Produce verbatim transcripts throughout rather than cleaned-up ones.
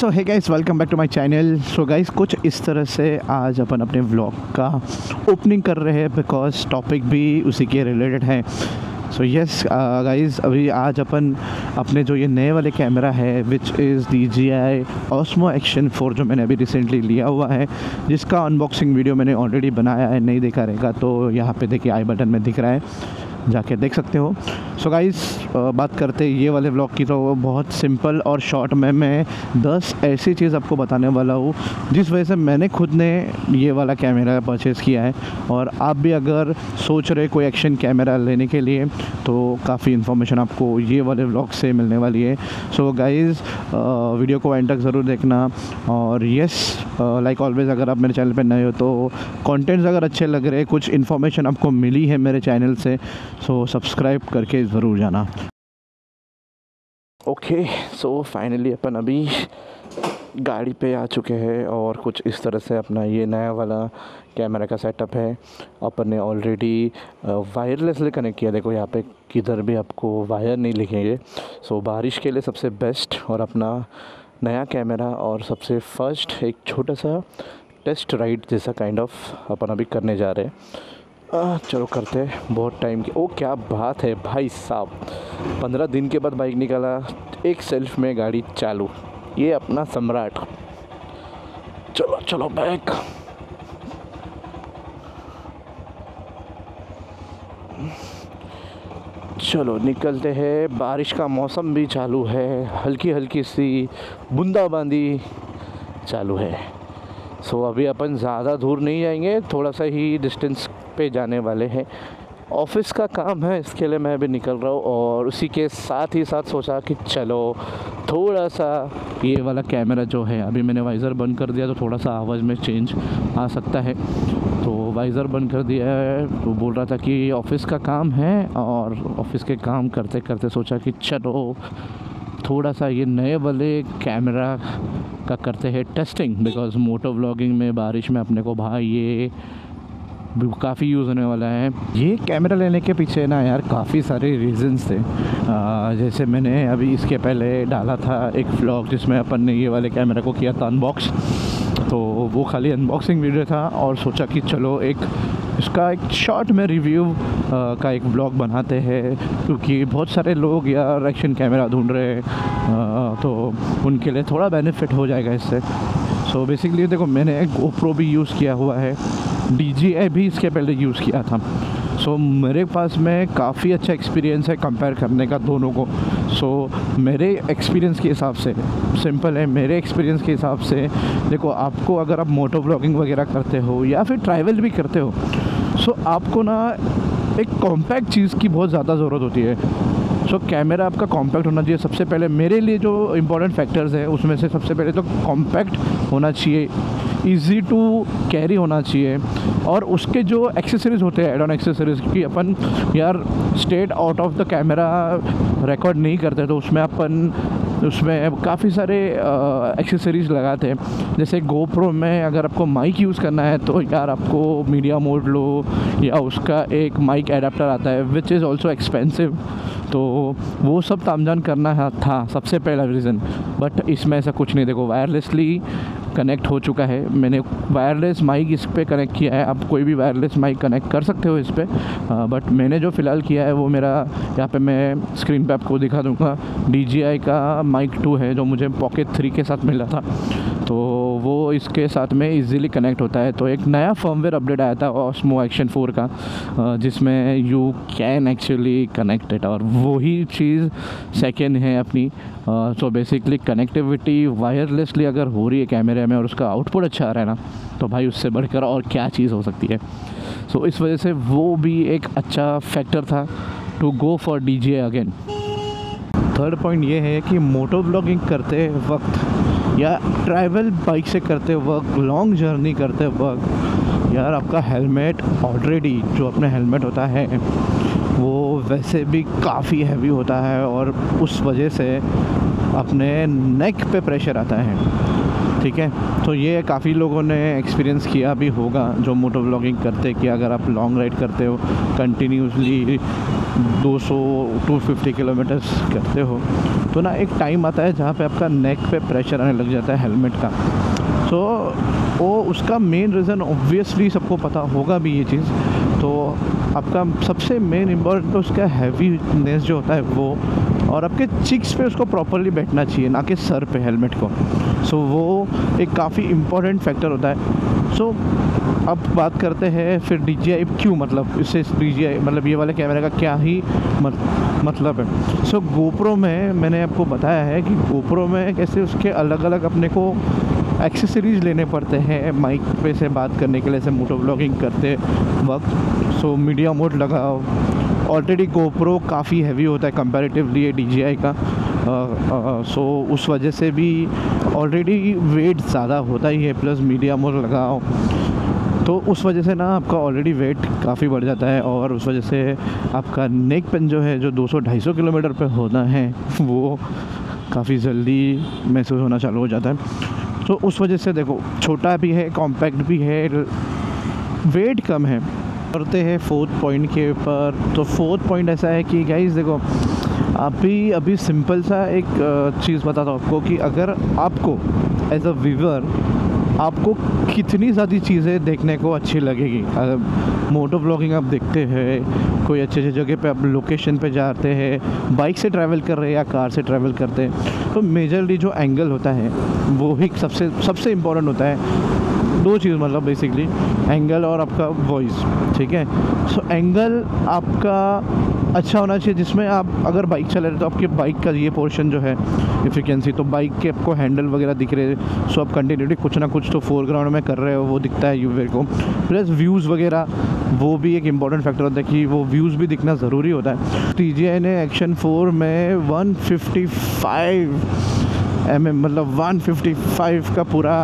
So hey guys, welcome back to my channel. So guys, कुछ इस तरह से आज अपन अपने व्लॉग का ओपनिंग कर रहे हैं बिकॉज टॉपिक भी उसी के रिलेटेड है। सो यस गाइस, अभी आज अपन अपने जो ये नए वाले कैमरा है which is D J I Osmo Action four, जो मैंने अभी रिसेंटली लिया हुआ है, जिसका अनबॉक्सिंग वीडियो मैंने ऑलरेडी बनाया है। नहीं देखा रहेगा तो यहाँ पे देखिए आई बटन में दिख रहा है, जाके देख सकते हो। सो गाइस, बात करते ये वाले व्लॉग की तो बहुत सिंपल और शॉर्ट में मैं दस ऐसी चीज़ आपको बताने वाला हूँ जिस वजह से मैंने खुद ने ये वाला कैमरा परचेज़ किया है। और आप भी अगर सोच रहे कोई एक्शन कैमरा लेने के लिए तो काफ़ी इन्फॉर्मेशन आपको ये वाले व्लॉग से मिलने वाली है। सो गाइस, वीडियो को एंड तक ज़रूर देखना। और येस, लाइक ऑलवेज़, अगर आप मेरे चैनल पर नए हो तो कॉन्टेंट्स अगर अच्छे लग रहे, कुछ इन्फॉर्मेशन आपको मिली है मेरे चैनल से, सो so, सब्सक्राइब करके ज़रूर जाना। ओके, सो फाइनली अपन अभी गाड़ी पे आ चुके हैं और कुछ इस तरह से अपना ये नया वाला कैमरा का सेटअप है। अपन ने ऑलरेडी वायरलेसली कनेक्ट किया। देखो यहाँ पे किधर भी आपको वायर नहीं लिखेंगे। सो so, बारिश के लिए सबसे बेस्ट और अपना नया कैमरा। और सबसे फर्स्ट एक छोटा सा टेस्ट राइड जैसा काइंड ऑफ अपन अभी करने जा रहे हैं। आ, चलो करते हैं। बहुत टाइम की, ओ क्या बात है भाई साहब, पंद्रह दिन के बाद बाइक निकाला, एक सेल्फ में गाड़ी चालू, ये अपना सम्राट। चलो चलो बाइक, चलो निकलते हैं। बारिश का मौसम भी चालू है, हल्की हल्की सी बूंदाबांदी चालू है। सो अभी अपन ज़्यादा दूर नहीं जाएंगे, थोड़ा सा ही डिस्टेंस पे जाने वाले हैं। ऑफिस का काम है, इसके लिए मैं अभी निकल रहा हूँ। और उसी के साथ ही साथ सोचा कि चलो थोड़ा सा ये वाला कैमरा जो है, अभी मैंने वाइज़र बंद कर दिया तो थोड़ा सा आवाज़ में चेंज आ सकता है, तो वाइज़र बंद कर दिया है। तो बोल रहा था कि ऑफिस का काम है और ऑफिस के काम करते करते सोचा कि चलो थोड़ा सा ये नए वाले कैमरा का करते हैं टेस्टिंग, बिकॉज़ मोटो व्लॉगिंग में बारिश में अपने को भाई ये काफ़ी यूज़ होने वाला है। ये कैमरा लेने के पीछे ना यार काफ़ी सारे रीज़न्स थे। आ, जैसे मैंने अभी इसके पहले डाला था एक व्लॉग जिसमें अपन ने ये वाले कैमरा को किया था अनबॉक्स, तो वो खाली अनबॉक्सिंग वीडियो था। और सोचा कि चलो एक इसका एक शॉर्ट में रिव्यू आ, का एक ब्लॉग बनाते हैं, क्योंकि बहुत सारे लोग यार एक्शन कैमरा ढूंढ रहे हैं, तो उनके लिए थोड़ा बेनिफिट हो जाएगा इससे। सो बेसिकली देखो, मैंने GoPro भी यूज़ किया हुआ है, D J I भी इसके पहले यूज़ किया था। सो so, मेरे पास में काफ़ी अच्छा एक्सपीरियंस है कंपेयर करने का दोनों को। सो so, मेरे एक्सपीरियंस के हिसाब से सिंपल है, मेरे एक्सपीरियंस के हिसाब से देखो, आपको अगर आप मोटो ब्लॉगिंग वगैरह करते हो या फिर ट्रैवल भी करते हो, सो so, आपको ना एक कॉम्पैक्ट चीज़ की बहुत ज़्यादा ज़रूरत होती है। सो so, कैमरा आपका कॉम्पैक्ट होना चाहिए। सबसे पहले मेरे लिए जो इम्पोर्टेंट फैक्टर्स हैं उसमें से सबसे पहले तो कॉम्पैक्ट होना चाहिए, इजी टू कैरी होना चाहिए। और उसके जो एक्सेसरीज़ होते हैं, एड ऑन एक्सेसरीज़, की अपन यार straight out of the camera record नहीं करते, तो उसमें अपन उसमें काफ़ी सारे एक्सेसरीज़ लगाते हैं। जैसे GoPro में अगर आपको माइक यूज़ करना है तो यार आपको मीडिया मोड लो, या उसका एक माइक एडाप्टर आता है विच इज़ ऑल्सो एक्सपेंसिव, तो वो सब तामझाम करना था सबसे पहला रीज़न। बट इसमें ऐसा कुछ नहीं। देखो, वायरलेसली कनेक्ट हो चुका है, मैंने वायरलेस माइक इस पर कनेक्ट किया है। आप कोई भी वायरलेस माइक कनेक्ट कर सकते हो इस पर, बट मैंने जो फ़िलहाल किया है वो मेरा, यहाँ पे मैं स्क्रीन पे आपको दिखा दूँगा, D J I का माइक टू है जो मुझे पॉकेट थ्री के साथ मिला था, तो वो इसके साथ में इजीली कनेक्ट होता है। तो एक नया फर्मवेयर अपडेट आया था Osmo Action फोर का, जिसमें you can actually connect it, और वही चीज़ सेकेंड है अपनी। सो बेसिकली कनेक्टिविटी वायरलेसली अगर हो रही है कैमरे में और उसका आउटपुट अच्छा आ रहा है ना, तो भाई उससे बढ़कर और क्या चीज़ हो सकती है। सो so, इस वजह से वो भी एक अच्छा फैक्टर था to go for D J I again. Third point ये है कि मोटो ब्लॉगिंग करते वक्त या ट्रैवल बाइक से करते वक्त, लॉन्ग जर्नी करते वक्त यार आपका हेलमेट, ऑलरेडी जो अपना हेलमेट होता है वो वैसे भी काफ़ी हैवी होता है और उस वजह से अपने नेक पे प्रेशर आता है, ठीक है। तो ये काफ़ी लोगों ने एक्सपीरियंस किया भी होगा जो मोटो व्लॉगिंग करते, कि अगर आप लॉन्ग राइड करते हो कंटिन्यूसली दो सौ, दो सौ पचास किलोमीटर्स करते हो तो ना एक टाइम आता है जहाँ पे आपका नेक पे प्रेशर आने लग जाता है हेलमेट का। तो वो उसका मेन रीज़न ऑब्वियसली सबको पता होगा भी ये चीज़। तो आपका सबसे मेन इम्पोर्टेंट तो उसका हैवीनेस जो होता है वो, और आपके चिक्स पे उसको प्रॉपरली बैठना चाहिए, ना कि सर पे हेलमेट को। सो वो एक काफ़ी इम्पोर्टेंट फैक्टर होता है। सो अब बात करते हैं फिर डी जी आई क्यू, मतलब इससे डी जी आई मतलब ये वाले कैमरे का क्या ही मत, मतलब है। सो गोप्रो में मैंने आपको बताया है कि गोप्रो में कैसे उसके अलग अलग अपने को एक्सेसरीज़ लेने पड़ते हैं माइक पे से बात करने के लिए, से मोटो व्लॉगिंग करते वक्त। सो मीडिया मोड लगाओ, ऑलरेडी गोप्रो काफ़ी हैवी होता है कंपैरेटिवली डी जी आई का। सो uh, uh, so, उस वजह से भी ऑलरेडी वेट ज़्यादा होता ही है, प्लस मीडिया मोड लगाओ तो उस वजह से ना आपका ऑलरेडी वेट काफ़ी बढ़ जाता है, और उस वजह से आपका नेक पेन जो है जो दो सौ ढाई सौ किलोमीटर पे होना है वो काफ़ी जल्दी महसूस होना चालू हो जाता है। तो उस वजह से देखो छोटा भी है, कॉम्पैक्ट भी है, वेट कम है। करते हैं फोर्थ पॉइंट के ऊपर। तो फोर्थ पॉइंट ऐसा है कि गाइस देखो अभी अभी सिंपल सा एक चीज़ बताता हूँ आपको कि अगर आपको एज अ व्यूअर आपको कितनी सारी चीज़ें देखने को अच्छी लगेगी। अगर मोटो व्लॉगिंग आप देखते हैं, कोई अच्छे अच्छे जगह पे आप लोकेशन पे जाते हैं, बाइक से ट्रैवल कर रहे हैं या कार से ट्रैवल करते हैं, तो मेजरली जो एंगल होता है वो ही सबसे सबसे इम्पोर्टेंट होता है। दो चीज़ मतलब बेसिकली एंगल और आपका वॉइस, ठीक है। सो एंगल आपका अच्छा होना चाहिए, जिसमें आप अगर बाइक चला रहे तो आपके बाइक का ये पोर्शन जो है इफ़ यू कैन सी, तो बाइक के आपको हैंडल वगैरह दिख रहे हैं। सो आप कंटिन्यूटी कुछ ना कुछ तो फोरग्राउंड में कर रहे हो, वो दिखता है यूजर को। प्लस व्यूज़ वगैरह वो भी एक इम्पॉर्टेंट फैक्टर होता है कि वो व्यूज़ भी दिखना ज़रूरी होता है। डी जे आई ने एक्शन फोर में one fifty five M M मतलब वन फिफ्टी फाइव का पूरा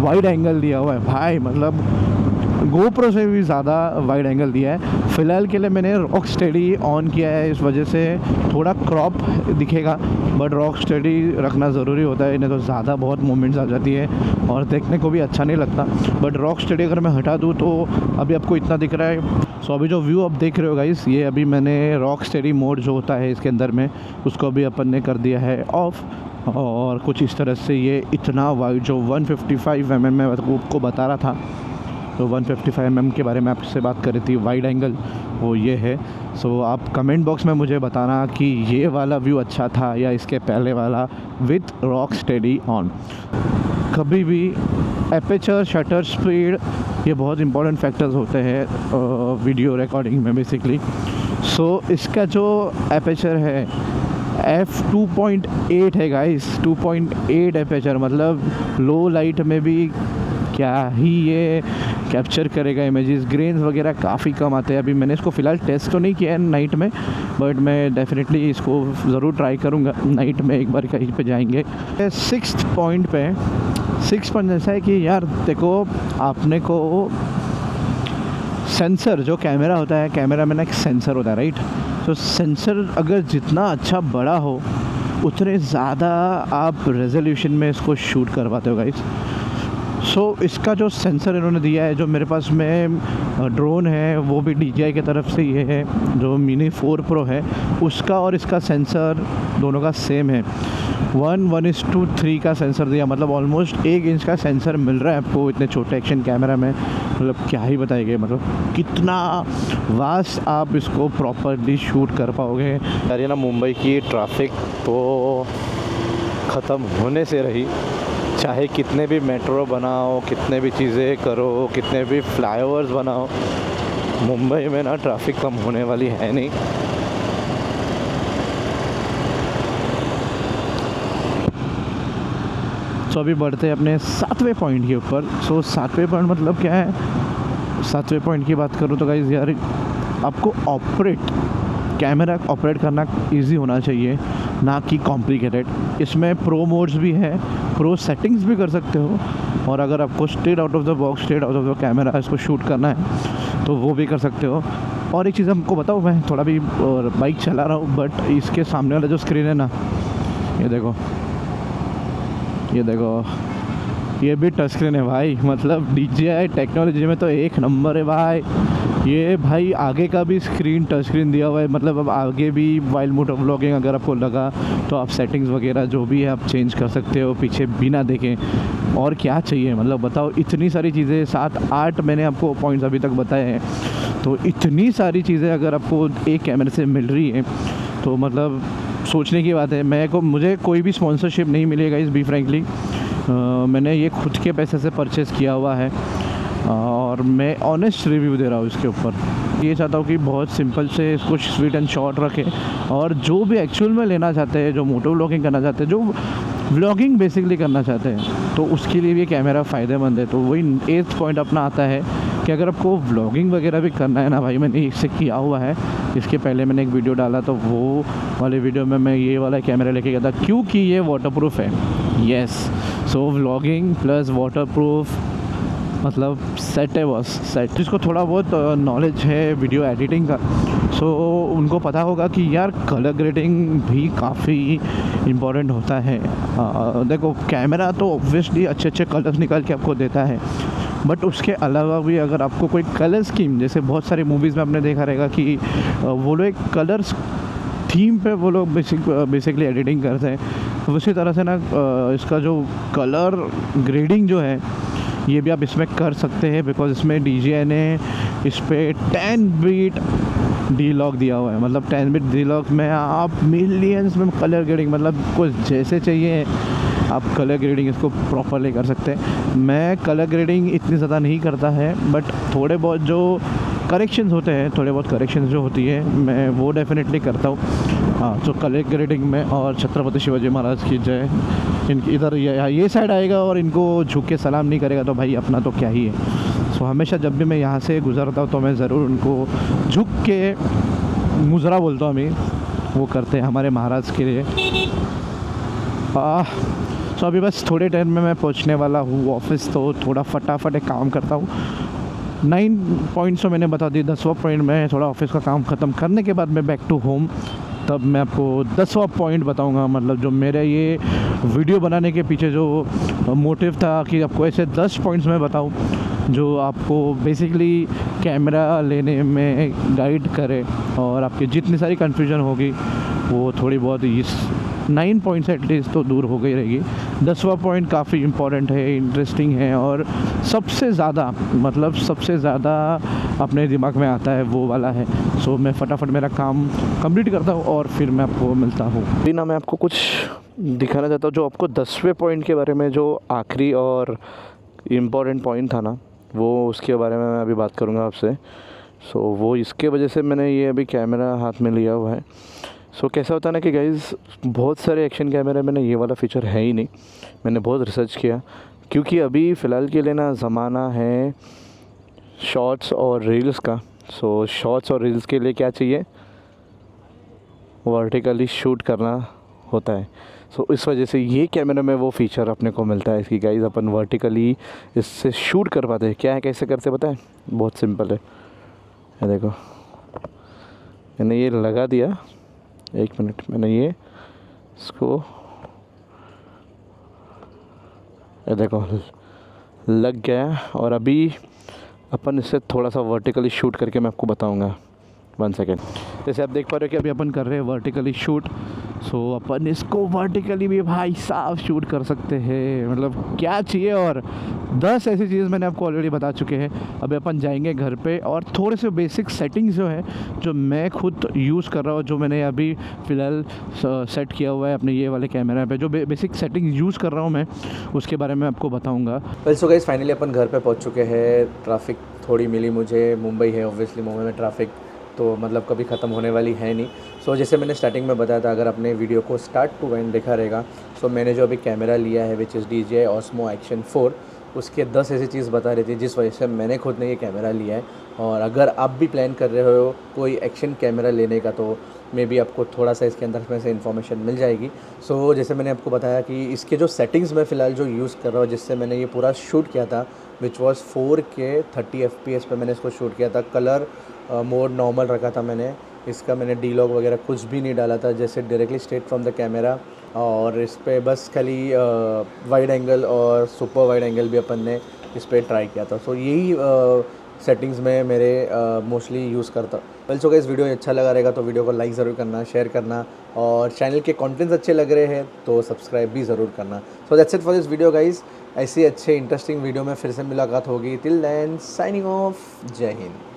वाइड एंगल दिया हुआ है भाई, मतलब गोप्रो से भी ज़्यादा वाइड एंगल दिया है। फ़िलहाल के लिए मैंने रॉक स्टडी ऑन किया है, इस वजह से थोड़ा क्रॉप दिखेगा, बट रॉक स्टडी रखना ज़रूरी होता है, नहीं तो ज़्यादा बहुत मोमेंट्स आ जाती है और देखने को भी अच्छा नहीं लगता। बट रॉक स्टडी अगर मैं हटा दूँ तो अभी आपको इतना दिख रहा है। सो अभी जो व्यू आप देख रहे हो गाइस, ये अभी मैंने रॉक स्टडी मोड जो होता है इसके अंदर में उसको अभी अपन ने कर दिया है ऑफ़, और कुछ इस तरह से ये इतना वाइड जो one fifty five M M मैं आपको बता रहा था, तो one fifty five M M के बारे में आपसे बात कर रही थी वाइड एंगल, वो ये है। सो so, आप कमेंट बॉक्स में मुझे बताना कि ये वाला व्यू अच्छा था या इसके पहले वाला विथ रॉक स्टडी ऑन। कभी भी एपेचर, शटर स्पीड, ये बहुत इंपॉर्टेंट फैक्टर्स होते हैं वीडियो रिकॉर्डिंग में बेसिकली। सो so, इसका जो एपेचर है एफ़ टू पॉइंट एट है guys, two point eight aperture, मतलब लो लाइट में भी क्या ही ये कैप्चर करेगा इमेजेस। ग्रेन्स वगैरह काफ़ी कम आते हैं। अभी मैंने इसको फ़िलहाल टेस्ट तो नहीं किया है नाइट में, बट मैं डेफिनेटली इसको ज़रूर ट्राई करूँगा नाइट में, एक बार कहीं पे जाएंगे। सिक्स्थ पॉइंट पे सिक्स पॉइंट ऐसा है कि यार देखो आपने को सेंसर जो कैमरा होता है, कैमरा में ना एक सेंसर होता है राइट, तो सेंसर अगर जितना अच्छा बड़ा हो उतने ज़्यादा आप रेजोल्यूशन में इसको शूट कर पाते हो गाइस। सो so, इसका जो सेंसर इन्होंने दिया है, जो मेरे पास में ड्रोन है वो भी डी जे आई की तरफ से ही है, जो मिनी फोर प्रो है उसका, और इसका सेंसर दोनों का सेम है। One one is two three का सेंसर दिया, मतलब ऑलमोस्ट एक इंच का सेंसर मिल रहा है आपको इतने छोटे एक्शन कैमरा में। मतलब क्या ही बताएंगे, मतलब कितना वास्ट आप इसको प्रॉपरली शूट कर पाओगे। यार ना मुंबई की ट्रैफिक तो ख़त्म होने से रही, चाहे कितने भी मेट्रो बनाओ, कितने भी चीज़ें करो, कितने भी फ्लाईओवर्स बनाओ, मुंबई में ना ट्रैफिक कम होने वाली है नहीं। सो अभी बढ़ते हैं अपने सातवें पॉइंट के ऊपर। सो सातवें पॉइंट मतलब क्या है, सातवें पॉइंट की बात करूँ तो गाइस यार आपको ऑपरेट कैमरा ऑपरेट करना इजी होना चाहिए, ना कि कॉम्प्लिकेटेड। इसमें प्रो मोड्स भी है, प्रो सेटिंग्स भी कर सकते हो, और अगर आपको straight out of the box, straight out of the camera इसको शूट करना है तो वो भी कर सकते हो। और एक चीज़ हमको बताओ, मैं थोड़ा भी बाइक चला रहा हूँ बट इसके सामने वाला जो स्क्रीन है ना, ये देखो ये देखो ये भी टच स्क्रीन है भाई, मतलब डीजेआई टेक्नोलॉजी में तो एक नंबर है भाई ये। भाई आगे का भी स्क्रीन टच स्क्रीन दिया हुआ है, मतलब अब आगे भी वाइल मोटो ब्लॉगिंग अगर आपको लगा तो आप सेटिंग्स वगैरह जो भी है आप चेंज कर सकते हो पीछे बिना देखें। और क्या चाहिए मतलब बताओ, इतनी सारी चीज़ें, सात आठ मैंने आपको पॉइंट्स अभी तक बताए हैं, तो इतनी सारी चीज़ें अगर आपको एक कैमरे से मिल रही है तो मतलब सोचने की बात है। मैं को मुझे कोई भी स्पॉन्सरशिप नहीं मिलेगा इस बी फ्रेंकली, मैंने ये खुद के पैसे से परचेज़ किया हुआ है और मैं ऑनेस्ट रिव्यू दे रहा हूँ इसके ऊपर। ये चाहता हूँ कि बहुत सिंपल से कुछ स्वीट एंड शॉर्ट रखें, और जो भी एक्चुअल में लेना चाहते हैं, जो मोटो व्लॉगिंग करना चाहते हैं, जो व्लॉगिंग बेसिकली करना चाहते हैं, तो उसके लिए भी कैमरा फ़ायदेमंद है। तो वही एथ पॉइंट अपना आता है कि अगर आपको व्लॉगिंग वगैरह भी करना है ना भाई, मैंने इससे किया हुआ है। इसके पहले मैंने एक वीडियो डाला तो वो वाले वीडियो में मैं ये वाला कैमरा लेके गया था क्योंकि ये वाटरप्रूफ है। Yes, so vlogging plus waterproof मतलब सेट है बस, सेट। जिसको थोड़ा बहुत नॉलेज है वीडियो एडिटिंग का सो उनको पता होगा कि यार कलर ग्रेडिंग भी काफ़ी इम्पोर्टेंट होता है। आ, देखो कैमरा तो ऑब्वियसली अच्छे अच्छे कलर्स निकाल के आपको देता है, बट उसके अलावा भी अगर आपको कोई कलर स्कीम, जैसे बहुत सारी मूवीज़ में आपने देखा रहेगा कि वो लोग एक कलर थीम पे वो लोग बेसिक बेसिकली एडिटिंग करते हैं, उसी तरह से ना इसका जो कलर ग्रेडिंग जो है ये भी आप इसमें कर सकते हैं। बिकॉज इसमें डीजेआई ने इस पर टेन बीट डी लॉक दिया हुआ है, मतलब टेन बीट डी लॉक में आप मिलियंस में कलर ग्रेडिंग, मतलब कुछ जैसे चाहिए आप कलर ग्रेडिंग इसको प्रॉपरली कर सकते हैं। मैं कलर ग्रेडिंग इतनी ज़्यादा नहीं करता है, बट थोड़े बहुत जो करेक्शंस होते हैं, थोड़े बहुत करेक्शंस जो होती है मैं वो डेफिनेटली करता हूँ। हाँ, तो कलर ग्रेडिंग में और छत्रपति शिवाजी महाराज की जय, इनकी इधर ये, ये साइड आएगा और इनको झुक के सलाम नहीं करेगा तो भाई अपना तो क्या ही है। सो so, हमेशा जब भी मैं यहाँ से गुजरता हूँ तो मैं ज़रूर उनको झुक के मुजरा बोलता हूँ, हमें वो करते हैं हमारे महाराज के लिए। आ, तो अभी बस थोड़े टाइम में मैं पहुंचने वाला हूँ ऑफिस, तो थोड़ा फटाफट एक काम करता हूँ। नाइन पॉइंट्स तो मैंने बता दी, दसवां पॉइंट में थोड़ा ऑफिस का काम ख़त्म करने के बाद मैं बैक टू होम, तब मैं आपको दसवां पॉइंट बताऊंगा। मतलब जो मेरे ये वीडियो बनाने के पीछे जो मोटिव था कि आपको ऐसे दस पॉइंट्स मैं बताऊँ जो आपको बेसिकली कैमरा लेने में गाइड करे, और आपकी जितनी सारी कन्फ्यूजन होगी वो थोड़ी बहुत इस नाइन पॉइंट्स एटलीस्ट तो दूर हो गई रहेगी। दसवां पॉइंट काफ़ी इम्पोर्टेंट है, इंटरेस्टिंग है, और सबसे ज़्यादा मतलब सबसे ज़्यादा अपने दिमाग में आता है वो वाला है। सो मैं फटाफट मेरा काम कंप्लीट करता हूँ और फिर मैं आपको मिलता हूँ। अभी ना मैं आपको कुछ दिखाना चाहता हूँ जो आपको दसवें पॉइंट के बारे में, जो आखिरी और इम्पोर्टेंट पॉइंट था ना, वो उसके बारे में मैं अभी बात करूँगा आपसे। सो वो इसके वजह से मैंने ये अभी कैमरा हाथ में लिया हुआ है। सो so, कैसा होता है ना कि गाइज़ बहुत सारे एक्शन कैमरे में ना ये वाला फ़ीचर है ही नहीं, मैंने बहुत रिसर्च किया क्योंकि अभी फ़िलहाल के लिए ना ज़माना है शॉर्ट्स और रील्स का। सो so, शॉर्ट्स और रील्स के लिए क्या चाहिए, वर्टिकली शूट करना होता है। सो so, इस वजह से ये कैमरे में वो फ़ीचर अपने को मिलता है कि गाइज़ अपन वर्टिकली इससे शूट कर पाते हैं। क्या है, कैसे करते पता है, बहुत सिंपल है। ये देखो मैंने ये लगा दिया, एक मिनट, मैंने ये इसको ये देखो लग गया, और अभी अपन इससे थोड़ा सा वर्टिकली शूट करके मैं आपको बताऊंगा। वन सेकेंड, जैसे आप देख पा रहे हो कि अभी अपन कर रहे हैं वर्टिकली शूट। सो अपन इसको वर्टिकली भी भाई साफ शूट कर सकते हैं, मतलब क्या चाहिए। और दस ऐसी चीज़ मैंने आपको ऑलरेडी बता चुके हैं। अभी अपन जाएंगे घर पे और थोड़े से बेसिक सेटिंग्स जो है जो मैं खुद यूज़ कर रहा हूँ, जो मैंने अभी फ़िलहाल सेट किया हुआ है अपने ये वाले कैमरा पे, जो बे, बेसिक सेटिंग यूज़ कर रहा हूँ मैं, उसके बारे में आपको बताऊँगा। वेल सो गाइस, फाइनली अपन घर पर पहुँच चुके हैं। ट्रैफिक थोड़ी मिली मुझे, मुंबई है ऑब्वियसली, मुंबई में ट्रैफिक तो मतलब कभी ख़त्म होने वाली है नहीं। सो so, जैसे मैंने स्टार्टिंग में बताया था, अगर आपने वीडियो को स्टार्ट टू एंड देखा रहेगा, सो so, मैंने जो अभी कैमरा लिया है which is DJI Osmo action four, उसके दस ऐसी चीज़ बता रही थी जिस वजह से मैंने खुद ने ये कैमरा लिया है। और अगर आप भी प्लान कर रहे हो कोई एक्शन कैमरा लेने का तो मे बी आपको थोड़ा सा इसके अंदर में से इन्फॉर्मेशन मिल जाएगी। सो so, जैसे मैंने आपको बताया कि इसके जो सेटिंग्स मैं फ़िलहाल जो यूज़ कर रहा हूँ, जिससे मैंने ये पूरा शूट किया था which was four K thirty F P S पर मैंने इसको शूट किया था। कलर मोड नॉर्मल रखा था मैंने, इसका मैंने डी लॉग वगैरह कुछ भी नहीं डाला था, जैसे directly straight from the camera. और इस पर बस खाली वाइड एंगल और सुपर वाइड एंगल भी अपन ने इस पर ट्राई किया था। सो so, यही सेटिंग्स में मेरे मोस्टली यूज़ करता। वेल सो गाइस, वीडियो अच्छा लगा रहेगा तो वीडियो को लाइक ज़रूर करना, शेयर करना, और चैनल के कंटेंट्स अच्छे लग रहे हैं तो सब्सक्राइब भी ज़रूर करना। So that's it for this video guys. ऐसे अच्छे इंटरेस्टिंग वीडियो में फिर से मुलाकात होगी। टिल देन साइनिंग ऑफ, जय हिंद।